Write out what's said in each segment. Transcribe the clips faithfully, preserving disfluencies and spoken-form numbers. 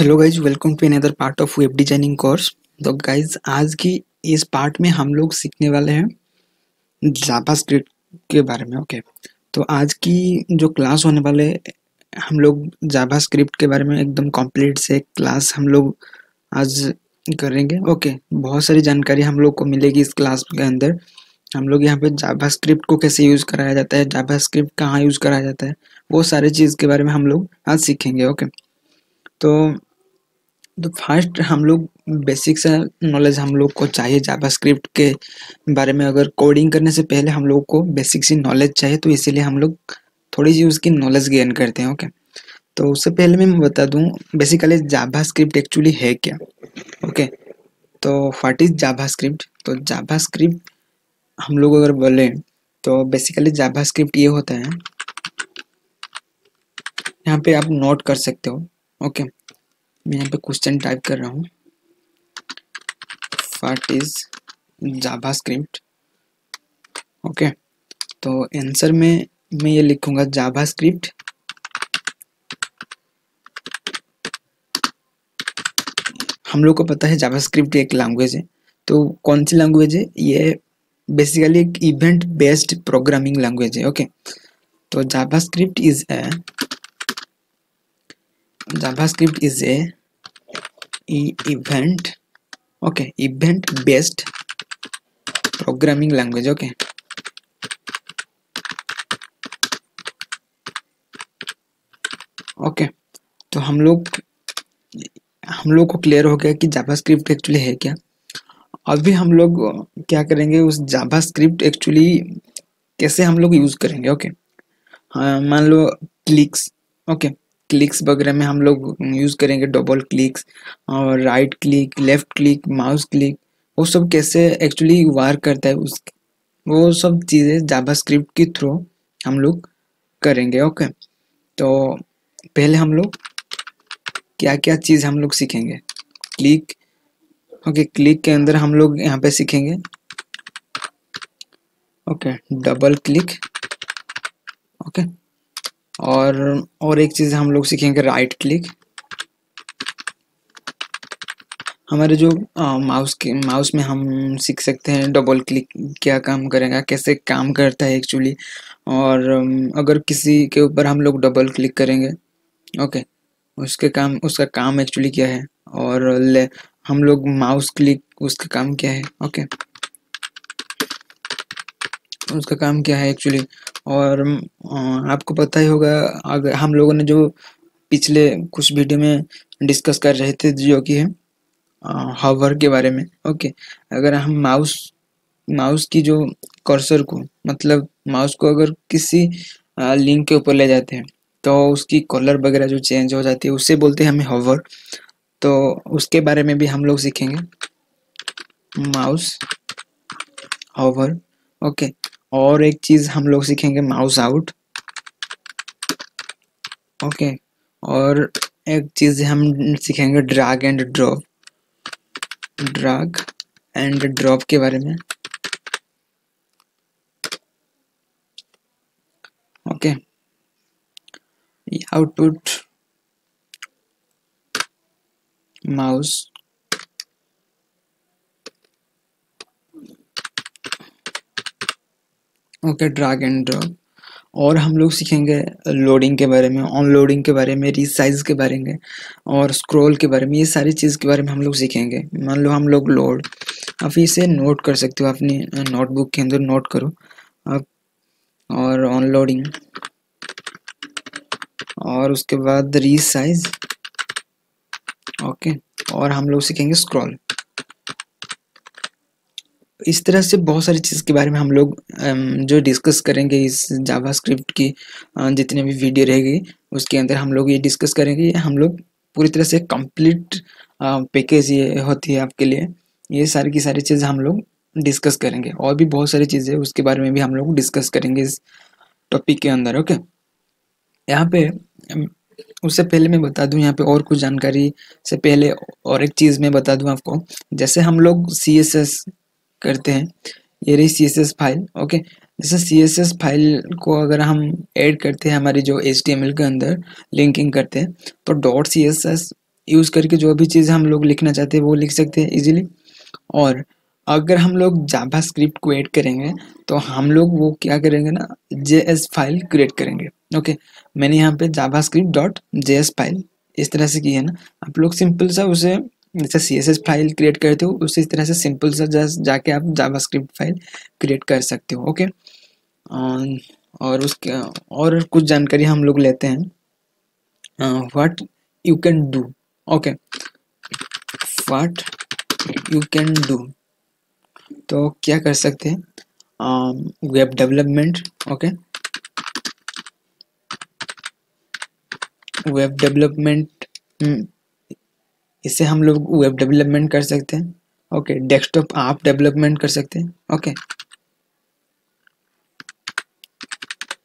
Hello guys, welcome to another part of web designing course. तो guys, आज की इस पार्ट में हम लोग सीखने वाले हैं जावास्क्रिप्ट के बारे में। Okay okay. तो आज की जो क्लास होने वाले, हम लोग जावास्क्रिप्ट के बारे में एकदम कंप्लीट से क्लास हम लोग आज करेंगे। Okay okay. बहुत सारी जानकारी हम लोग को मिलेगी इस क्लास के अंदर। हम लोग यहाँ पे जावास्क्रिप्ट को कैसे यूज़ कराया जाता है, जावास्क्रिप्ट कहाँ यूज़ कराया जाता है, वो सारी चीज़ के बारे में हम लोग आज सीखेंगे। Okay okay. तो तो फर्स्ट हम लोग बेसिक सा नॉलेज हम लोग को चाहिए जावास्क्रिप्ट के बारे में। अगर कोडिंग करने से पहले हम लोग को बेसिक सी नॉलेज चाहिए, तो इसीलिए हम लोग थोड़ी सी उसकी नॉलेज गेन करते हैं। ओके तो उससे पहले मैं बता दूं बेसिकली जावास्क्रिप्ट एक्चुअली है क्या। ओके तो व्हाट इज़ जावास्क्रिप्ट। तो जावास्क्रिप्ट हम लोग अगर बोले तो बेसिकली जावास्क्रिप्ट ये होता है, यहाँ पर आप नोट कर सकते हो। Okay okay. मैं यहाँ पे क्वेश्चन टाइप कर रहा हूँ, व्हाट इज जावास्क्रिप्ट। ओके तो आंसर में मैं ये लिखूंगा जावास्क्रिप्ट हम लोग को पता है जावास्क्रिप्ट एक लैंग्वेज है। तो कौन सी लैंग्वेज है ये? बेसिकली एक इवेंट बेस्ड प्रोग्रामिंग लैंग्वेज है। Okay okay. तो JavaScript is a JavaScript is a event, okay, event-based programming language, okay. Okay, तो हम लोग हम लोग को क्लियर हो गया कि जावास्क्रिप्ट एक्चुअली है क्या। अभी हम लोग क्या करेंगे, उस जावास्क्रिप्ट एक्चुअली कैसे हम लोग यूज़ करेंगे। Okay okay. हाँ, मान लो क्लिक्स, ओके okay. क्लिक्स वगैरह में हम लोग यूज़ करेंगे डबल क्लिक्स और right click, left click, mouse click, वो सब कैसे एक्चुअली वर्क करता है उस वो सब चीज़ें जावास्क्रिप्ट के थ्रू हम लोग करेंगे। ओके तो पहले हम लोग क्या क्या चीज़ हम लोग सीखेंगे। क्लिक, ओके क्लिक के अंदर हम लोग यहाँ पे सीखेंगे ओके डबल क्लिक, ओके और और एक चीज़ हम लोग सीखेंगे राइट क्लिक। हमारे जो आ, माउस के माउस में हम सीख सकते हैं डबल क्लिक क्या काम करेगा, कैसे काम करता है एक्चुअली, और अगर किसी के ऊपर हम लोग डबल क्लिक करेंगे ओके उसके काम उसका काम एक्चुअली क्या है, और ले, हम लोग माउस क्लिक उसका काम क्या है, ओके उसका काम क्या है एक्चुअली। और आपको पता ही होगा, अगर हम लोगों ने जो पिछले कुछ वीडियो में डिस्कस कर रहे थे जो कि है हावर के बारे में। ओके अगर हम माउस माउस की जो कर्सर को, मतलब माउस को अगर किसी लिंक के ऊपर ले जाते हैं तो उसकी कलर वगैरह जो चेंज हो जाती है उससे बोलते हैं हमें हावर। तो उसके बारे में भी हम लोग सीखेंगे, माउस हावर। ओके और एक चीज़ हम लोग सीखेंगे माउस आउट। ओके और एक चीज़ हम सीखेंगे drag and drop, drag and drop के बारे में। Okay output mouse, okay drag and drop. और हम लोग सीखेंगे लोडिंग के बारे में, अनलोडिंग के बारे में, रिसाइज के बारे में और स्क्रॉल के बारे में। ये सारी चीज़ के बारे में हम लोग सीखेंगे। मान लो हम लोग लोड, आप इसे नोट कर सकते हो अपनी नोटबुक के अंदर, नोट करो आप। और अनलोडिंग और उसके बाद रिसाइज, ओके और हम लोग सीखेंगे स्क्रॉल। इस तरह से बहुत सारी चीज़ के बारे में हम लोग जो डिस्कस करेंगे इस जावास्क्रिप्ट की जितने भी वीडियो रहेगी उसके अंदर हम लोग ये डिस्कस करेंगे। हम लोग पूरी तरह से कंप्लीट पैकेज ये होती है आपके लिए, ये सारी की सारी चीज़ हम लोग डिस्कस करेंगे। और भी बहुत सारी चीज़ें उसके बारे में भी हम लोग डिस्कस करेंगे इस टॉपिक के अंदर। ओके यहाँ पे उससे पहले मैं बता दूं, यहाँ पे और कुछ जानकारी से पहले और एक चीज़ मैं बता दूँ आपको। जैसे हम लोग सी एस एस करते हैं, ये रही C S S file. Okay जैसे सीएसएस फाइल को अगर हम ऐड करते हैं हमारी जो एचटीएमएल के अंदर लिंकिंग करते हैं तो डॉट सीएसएस यूज़ करके जो भी चीज़ हम लोग लिखना चाहते हैं वो लिख सकते हैं इजीली। और अगर हम लोग जावा स्क्रिप्ट को ऐड करेंगे तो हम लोग वो क्या करेंगे ना, जेएस फाइल क्रिएट करेंगे। ओके, मैंने यहाँ पे JavaScript dot JS file इस तरह से की है ना। आप लोग सिंपल सा उसे जैसे सीएसएस फाइल क्रिएट करते हो उसे इस तरह से सिंपल सा जाके आप जावास्क्रिप्ट फाइल क्रिएट कर सकते हो। ओके, और उसके और कुछ जानकारी हम लोग लेते हैं। What you can do. Okay, what you can do तो क्या कर सकते हैं, web development. Okay, web development इसे हम लोग वेब डेवलपमेंट कर सकते हैं। ओके, डेस्कटॉप आप डेवलपमेंट कर सकते हैं। ओके,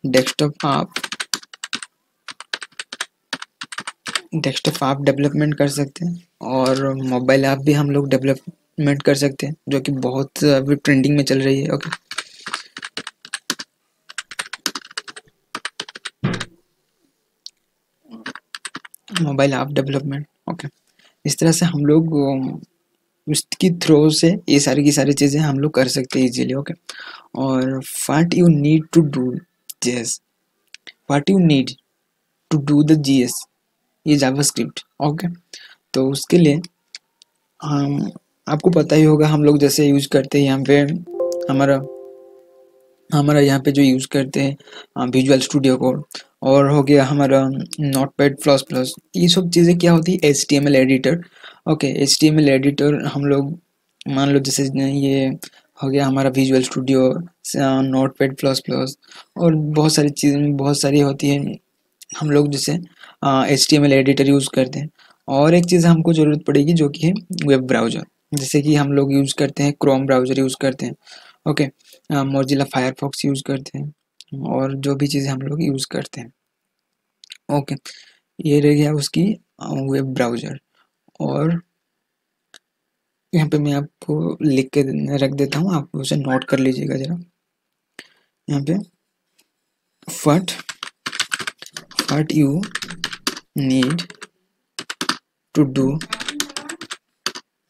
डेस्कटॉप आप डेस्कटॉप आप डेवलपमेंट कर सकते हैं। और मोबाइल ऐप भी हम लोग डेवलपमेंट कर सकते हैं जो कि बहुत अभी ट्रेंडिंग में चल रही है। Okay, mobile app development. Okay, इस तरह से हम लोग उसकी थ्रो से ये सारी की सारी चीज़ें हम लोग कर सकते हैं इजीली। ओके, और what you need to do JS, what you need to do the JS, ये जावास्क्रिप्ट। ओके, तो उसके लिए हम आपको पता ही होगा हम लोग जैसे यूज़ करते हैं यहाँ पे हमारा हमारा यहाँ पे जो यूज़ करते हैं विजुअल स्टूडियो कोड, और हो गया हमारा नोटपैड प्लस प्लस। ये सब चीज़ें क्या होती है, HTML editor. Okay, HTML editor हम लोग मान लो जैसे ये हो गया हमारा Visual Studio, Notepad plus plus और बहुत सारी चीज़ें बहुत सारी होती हैं हम लोग जैसे एचटीएमएल एडिटर यूज़ करते हैं। और एक चीज़ हमको ज़रूरत पड़ेगी जो कि है वेब ब्राउज़र, जैसे कि हम लोग यूज़ करते हैं क्रोम ब्राउज़र यूज़ करते हैं। ओके, मोजिला फायरफॉक्स यूज़ करते हैं और जो भी चीज़ें हम लोग यूज़ करते हैं। ओके, ये रह गया उसकी वेब ब्राउज़र। और यहाँ पे मैं आपको लिख के रख देता हूँ, आप उसे नोट कर लीजिएगा ज़रा। यहाँ पे what what you need to do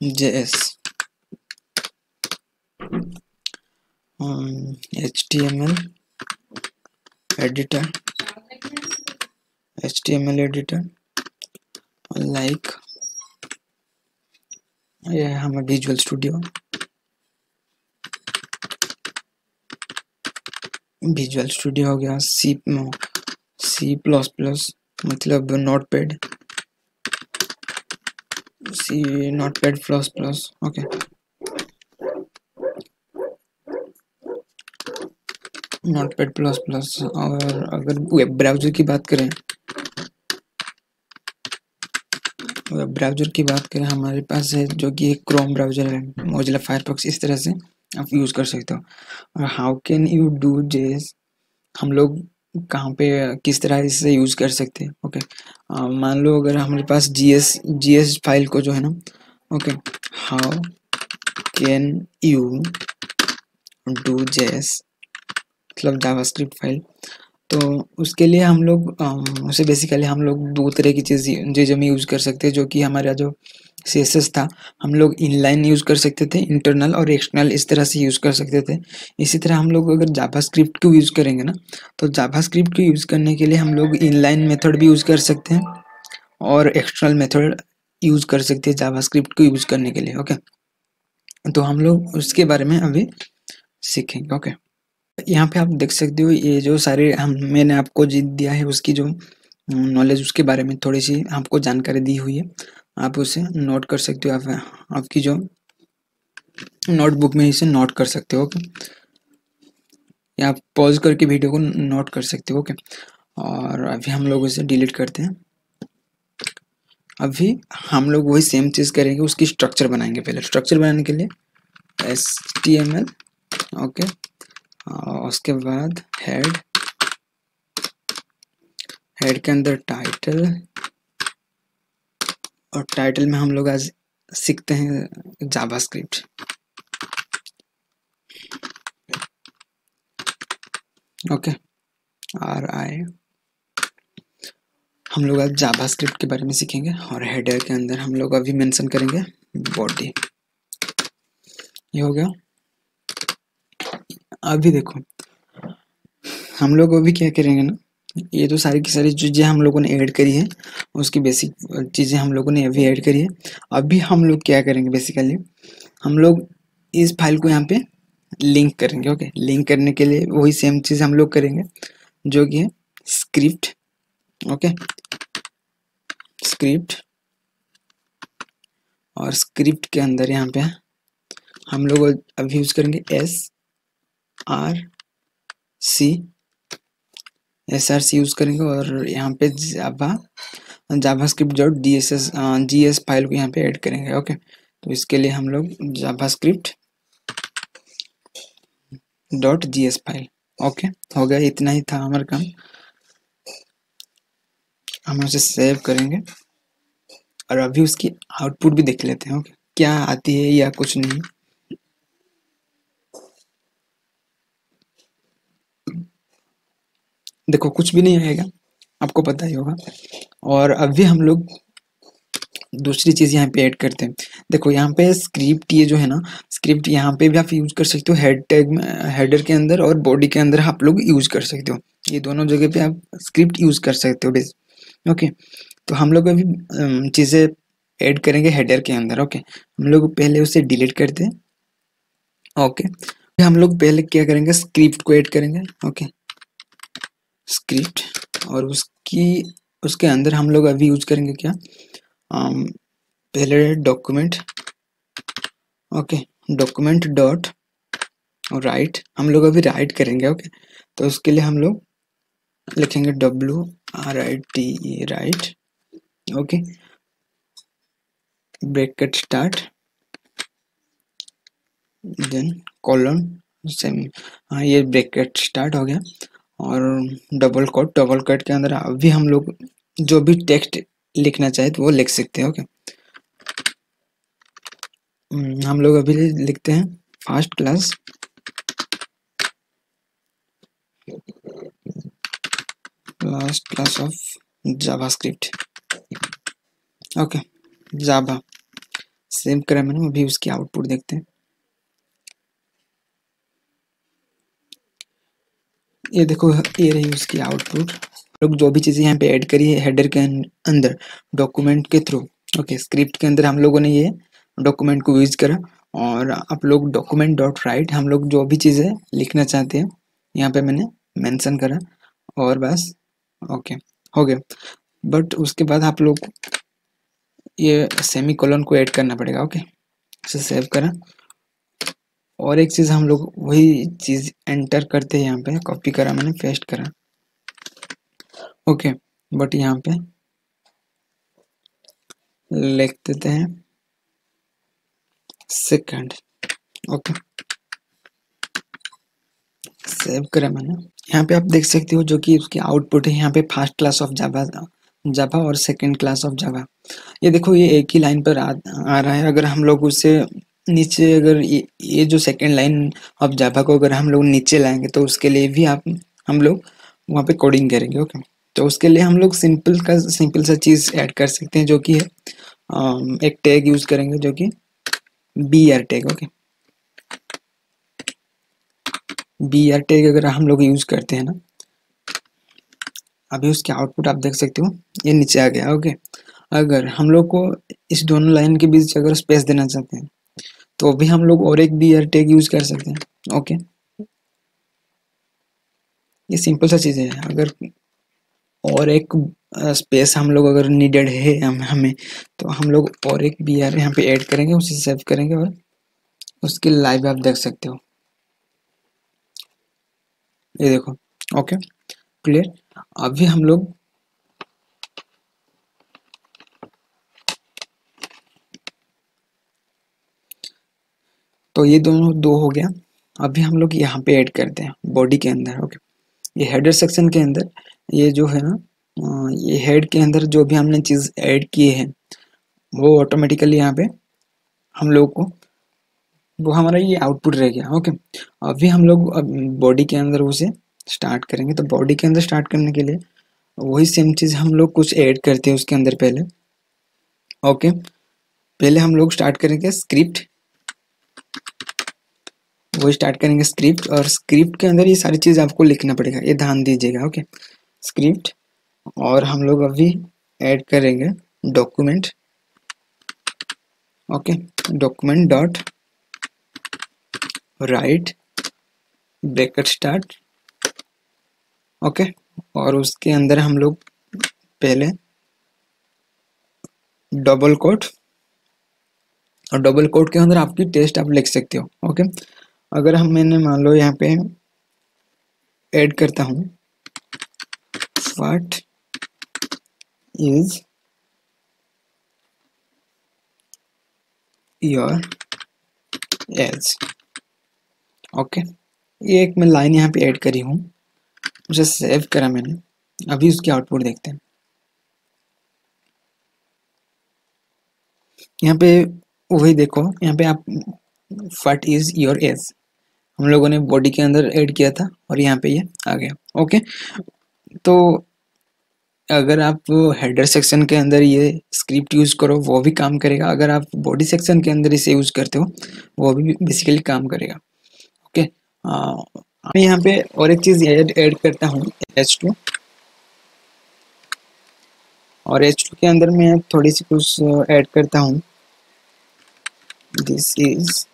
JS HTML editor HTML editor like ये हमें विजुअल स्टूडियो विजुअल स्टूडियो हो गया, सी सी प्लस प्लस मतलब Notepad, C Notepad plus plus. Okay, Notepad plus plus. और अगर वेब ब्राउज़र की बात करें वेब ब्राउज़र की बात करें हमारे पास है जो कि एक क्रोम ब्राउज़र है, मोजिला फायरफॉक्स। इस तरह से आप यूज़ कर सकते हो। और how can you do JS, हम लोग कहाँ पे किस तरह इसे यूज़ कर सकते हैं। ओके, मान लो अगर हमारे पास जीएस जीएस फाइल को जो है ना, okay, how can you do JS मतलब जावास्क्रिप्ट फाइल, तो उसके लिए हम लोग उसे बेसिकली हम लोग दो तरह की चीज़ें चीज़ों में यूज़ कर सकते हैं। जो कि हमारा जो सीएसएस था हम लोग इनलाइन यूज़ कर सकते थे, इंटरनल और एक्सटर्नल इस तरह से यूज़ कर सकते थे। इसी तरह हम लोग अगर जावास्क्रिप्ट को यूज़ करेंगे ना, तो जावास्क्रिप्ट को यूज़ करने के लिए हम लोग इनलाइन मेथड भी यूज़ कर सकते हैं और एक्सटर्नल मेथड यूज़ कर सकते हैं जावास्क्रिप्ट को यूज़ करने के लिए। ओके, तो हम लोग उसके बारे में अभी सीखेंगे। ओके, यहाँ पे आप देख सकते हो ये जो सारे हम मैंने आपको जीत दिया है उसकी जो नॉलेज उसके बारे में थोड़ी सी आपको जानकारी दी हुई है, आप उसे नोट कर सकते हो। आप आपकी जो नोटबुक में इसे नोट कर सकते हो। ओके, या आप पॉज करके वीडियो को नोट कर सकते हो। ओके, और अभी हम लोग इसे डिलीट करते हैं। अभी हम लोग वही सेम चीज़ करेंगे, उसकी स्ट्रक्चर बनाएंगे। पहले स्ट्रक्चर बनाने के लिए एचटीएमएल, ओके, और उसके बाद हेड हेड के अंदर टाइटल, और टाइटल में हम लोग आज सीखते हैं जावास्क्रिप्ट। ओके आर आई हम लोग आज जावा स्क्रिप्ट के बारे में सीखेंगे और हेडर के अंदर हम लोग अभी मेंशन करेंगे बॉडी। ये हो गया। अभी देखो हम लोग अभी क्या करेंगे ना, ये तो सारी की सारी चीज़ें हम लोगों ने ऐड करी है, उसकी बेसिक चीज़ें हम लोगों ने अभी ऐड करी है। अभी हम लोग क्या करेंगे बेसिकली, हम लोग इस फाइल को यहाँ पे लिंक करेंगे। ओके लिंक करने के लिए वही सेम चीज़ हम लोग करेंगे जो कि है स्क्रिप्ट। ओके स्क्रिप्ट और स्क्रिप्ट के अंदर यहाँ पे हम लोग अभी यूज करेंगे S R C, S R C use करेंगे और यहाँ पे Java JavaScript dot D S S G S file को यहाँ पे ऐड करेंगे। ओके तो इसके लिए हम लोग जावा स्क्रिप्ट डॉट जी एस फाइल। ओके हो गया, इतना ही था हमारा काम। हम उसे सेव करेंगे और अभी उसकी आउटपुट भी देख लेते हैं। ओके क्या आती है या कुछ नहीं। देखो कुछ भी नहीं आएगा, आपको पता ही होगा। और अभी हम लोग दूसरी चीज यहाँ पे ऐड करते हैं। देखो यहाँ पे स्क्रिप्ट ये जो है ना, स्क्रिप्ट यहाँ पे भी आप यूज कर सकते हो, हेड टैग में, हेडर के अंदर और बॉडी के अंदर आप लोग यूज कर सकते हो। ये दोनों जगह पे आप स्क्रिप्ट यूज कर सकते हो बेस। ओके तो हम लोग अभी चीजें ऐड करेंगे हेडर के अंदर। ओके हम लोग पहले उसे डिलीट करते हैं। ओके हम लोग पहले क्या करेंगे, स्क्रिप्ट को ऐड करेंगे। ओके स्क्रिप्ट और उसकी उसके अंदर हम लोग अभी यूज करेंगे क्या, Um, पहले document. Okay document dot write, हम लोग अभी राइट करेंगे। Okay okay? तो उसके लिए हम लोग लिखेंगे W R I T E write. Okay bracket start then colon same, हाँ ये ब्रैकेट स्टार्ट हो गया और डबल कोट। डबल कोट के अंदर अभी हम लोग जो भी टेक्स्ट लिखना चाहे तो वो लिख सकते हैं। ओके हम लोग अभी लिखते हैं first class first class of JavaScript. Okay Java save करा मैंने, अभी उसकी आउटपुट देखते हैं। ये देखो ये रही उसकी आउटपुट। लोग जो भी चीज़ें यहाँ पे ऐड करी है हेडर के अंदर डॉक्यूमेंट के थ्रू। ओके स्क्रिप्ट के अंदर हम लोगों ने ये डॉक्यूमेंट को यूज करा और आप लोग डॉक्यूमेंट डॉट राइट हम लोग जो भी चीज़ें लिखना चाहते हैं यहाँ पे मैंने मेंशन करा और बस। ओके हो गया। बट उसके बाद आप लोग ये सेमी कॉलन को ऐड करना पड़ेगा। ओके इसे सेव करा और एक चीज़ हम लोग वही चीज़ एंटर करते हैं यहाँ पे, कॉपी करा मैंने पेस्ट करा। ओके बट यहाँ पे लिख देते हैं सेकंड। ओके सेव करा मैंने, यहाँ पे आप देख सकते हो जो कि उसकी आउटपुट है। यहाँ पे first class of Java Java और सेकंड क्लास ऑफ जावा। ये देखो ये एक ही लाइन पर आ, आ रहा है। अगर हम लोग उसे नीचे, अगर ये ये जो सेकंड लाइन ऑफ जावा को अगर हम लोग नीचे लाएंगे तो उसके लिए भी आप हम लोग वहाँ पे कोडिंग करेंगे। ओके तो उसके लिए हम लोग सिंपल का सिंपल सा चीज़ ऐड कर सकते हैं जो कि है आ, एक टैग यूज करेंगे जो कि B R tag. Okay B R tag अगर हम लोग यूज करते हैं ना, अभी उसके आउटपुट आप देख सकते हो ये नीचे आ गया। ओके अगर हम लोग को इस दोनों लाइन के बीच अगर स्पेस देना चाहते हैं तो भी हम लोग और एक बी आर टैग यूज कर सकते हैं। ओके ये सिंपल सा चीज़ है। अगर और एक स्पेस हम लोग अगर नीडेड है हम, हमें तो हम लोग और एक बी आर यहाँ पे ऐड करेंगे, उसे सेव करेंगे और उसकी लाइव आप देख सकते हो। ये देखो ओके क्लियर। अभी हम लोग तो ये दोनों दो हो गया। अभी हम लोग यहाँ पे ऐड करते हैं बॉडी के अंदर। ओके ये हेडर सेक्शन के अंदर ये जो है ना, ये हेड के अंदर जो भी हमने चीज़ ऐड किए हैं वो ऑटोमेटिकली यहाँ पे हम लोग को वो हमारा ये आउटपुट रह गया। ओके अभी हम लोग अब बॉडी के अंदर उसे स्टार्ट करेंगे। तो बॉडी के अंदर स्टार्ट करने के लिए वही सेम चीज़ हम लोग कुछ ऐड करते हैं उसके अंदर पहले। ओके, पहले हम लोग स्टार्ट करेंगे स्क्रिप्ट, वही स्टार्ट करेंगे स्क्रिप्ट। और स्क्रिप्ट के अंदर ये सारी चीज़ आपको लिखना पड़ेगा, ये ध्यान दीजिएगा। ओके, स्क्रिप्ट और हम लोग अभी ऐड करेंगे document. Okay, document dot write bracket start. Okay, और उसके अंदर हम लोग पहले डबल कोट, और डबल कोट के अंदर आपकी टेस्ट आप लिख सकते हो। ओके, अगर हम मैंने मान लो यहाँ पे ऐड करता हूँ what is your age. Okay, ये एक मैं लाइन यहाँ पे ऐड करी हूँ, उसे सेव करा मैंने। अभी उसकी आउटपुट देखते हैं। यहाँ पे वही देखो, यहाँ पे आप व्हाट इज योर एज हम लोगों ने बॉडी के अंदर ऐड किया था और यहाँ पे ये आ गया। ओके, तो अगर आप हेडर सेक्शन के अंदर ये स्क्रिप्ट यूज़ करो वो भी काम करेगा, अगर आप बॉडी सेक्शन के अंदर इसे यूज़ करते हो वो भी बेसिकली काम करेगा। ओके, मैं यहाँ पे और एक चीज़ ऐड ऐड करता हूँ एच टू, और एच टू के अंदर मैं थोड़ी सी कुछ ऐड करता हूँ this is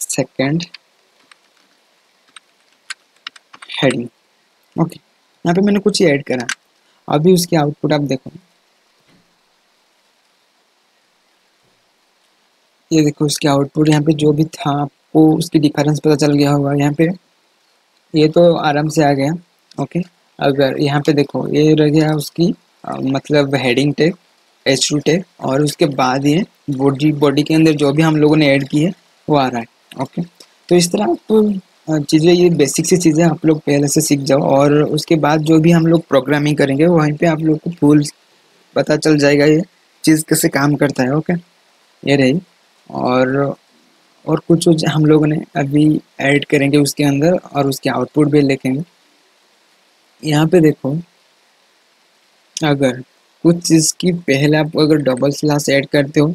second heading. Okay, यहाँ पे मैंने कुछ ऐड करा, अभी उसकी आउटपुट आप देखो, ये देखो उसकी आउटपुट। यहाँ पे जो भी था आपको उसकी डिफरेंस पता चल गया होगा। यहाँ पे ये तो आराम से आ गया। ओके, अगर यहाँ पे देखो ये रह गया उसकी आ, मतलब heading tag H two tag, और उसके बाद ये बॉडी बॉडी के अंदर जो भी हम लोगों ने ऐड की है वो आ रहा है। ओके, तो इस तरह तो चीज़ें, ये बेसिक सी चीज़ें आप लोग पहले से सीख जाओ, और उसके बाद जो भी हम लोग प्रोग्रामिंग करेंगे वहीं पे आप लोग को फुल पता चल जाएगा ये चीज़ कैसे काम करता है। ओके, ये रही, और और कुछ कुछ हम लोगों ने अभी ऐड करेंगे उसके अंदर, और उसके आउटपुट भी लिखेंगे। यहाँ पे देखो, अगर कुछ चीज़ की पहले आप अगर डबल स्लैश ऐड करते हो,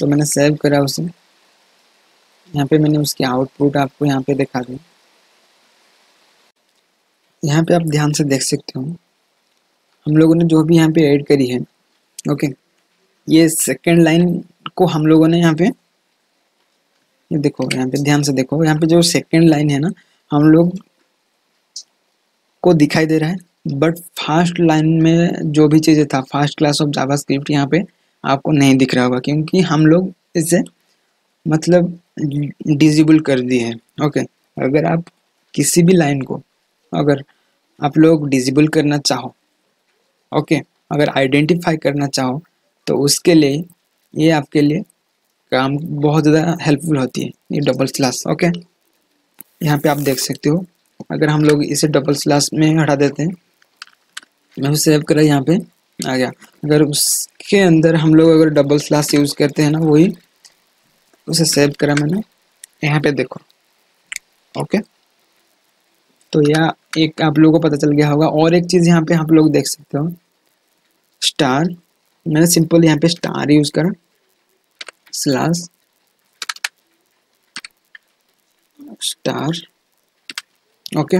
तो मैंने सेव करा उसे, यहाँ पे मैंने उसकी आउटपुट आपको यहाँ पे दिखा दी। यहाँ पे आप ध्यान से देख सकते हो हम लोगों ने जो भी यहाँ पे ऐड करी है। ओके, ये सेकंड लाइन को हम लोगों ने यहाँ पे, ये देखो यहाँ पे ध्यान से देखो, यहाँ पे जो सेकंड लाइन है ना हम लोग को दिखाई दे रहा है, बट फर्स्ट लाइन में जो भी चीज़ें था फर्स्ट क्लास ऑफ जावास्क्रिप्ट यहाँ पे आपको नहीं दिख रहा होगा, क्योंकि हम लोग इसे मतलब डिसेबल कर दिए हैं। ओके, अगर आप किसी भी लाइन को अगर आप लोग डिसेबल करना चाहो, ओके, अगर आइडेंटिफाई करना चाहो, तो उसके लिए ये आपके लिए काम बहुत ज़्यादा हेल्पफुल होती है ये डबल स्लैश। ओके, यहाँ पे आप देख सकते हो, अगर हम लोग इसे डबल स्लैश में हटा देते हैं, मैं सेव करा, यहाँ पे आ गया। अगर उसके अंदर हम लोग अगर डबल स्लैश यूज़ करते हैं ना, वही उसे सेव करा मैंने, यहाँ पे देखो। ओके, तो यह एक आप लोगों को पता चल गया होगा। और एक चीज़ यहाँ पे आप लोग देख सकते हो, स्टार, मैंने सिंपल यहाँ पे स्टार यूज़ करा स्लैश स्टार। ओके,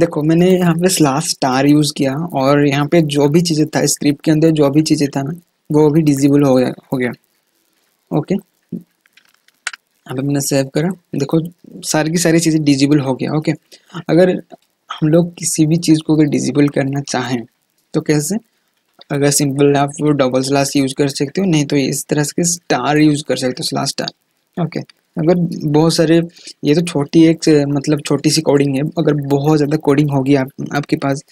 देखो मैंने यहाँ पे स्लैश स्टार यूज़ किया, और यहाँ पे जो भी चीज़ें था स्क्रिप्ट के अंदर जो भी चीज़ें था ना वो भी डिसेबल हो गया हो गया ओके, अब हमने सेव करा, देखो सारी की सारी चीज़ें डिसेबल हो गया। ओके, अगर हम लोग किसी भी चीज़ को अगर डिसेबल करना चाहें तो कैसे, अगर सिंपल आप डबल स्लैश यूज़ कर सकते हो, नहीं तो इस तरह से स्टार यूज़ कर सकते हो, स्लैश स्टार। ओके, अगर बहुत सारे, ये तो छोटी एक मतलब छोटी सी कोडिंग है, अगर बहुत ज़्यादा कोडिंग होगी आप आपके पास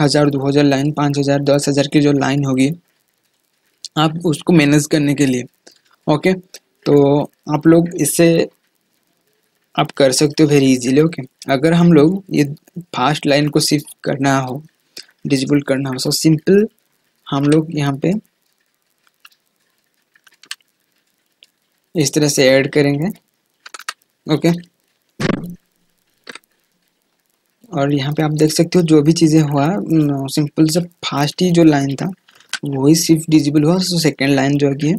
हज़ार दो हज़ार लाइन पाँच हज़ार दस हज़ार की जो लाइन होगी आप उसको मैनेज करने के लिए, ओके, तो आप लोग इससे आप कर सकते हो वेरी इजीली। ओके, अगर हम लोग ये फास्ट लाइन को सिर्फ करना हो, डिसेबल करना हो, सो सिंपल हम लोग यहाँ पे इस तरह से ऐड करेंगे। ओके, और यहाँ पे आप देख सकते हो जो भी चीज़ें हुआ सिंपल से फास्ट ही जो लाइन था वही सिर्फ डिजिबल हुआ। सो सेकेंड लाइन जो है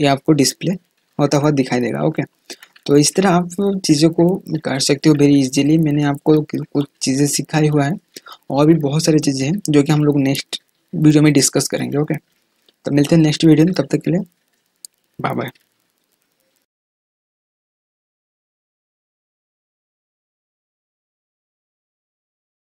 ये आपको डिस्प्ले होता हुआ दिखाई देगा। ओके, तो इस तरह आप चीज़ों को कर सकते हो वेरी इजीली। मैंने आपको कुछ चीज़ें सिखाई हुआ है और भी बहुत सारी चीज़ें हैं जो कि हम लोग नेक्स्ट वीडियो में डिस्कस करेंगे। ओके, तो मिलते हैं नेक्स्ट वीडियो में, तब तक के लिए बाय बाय।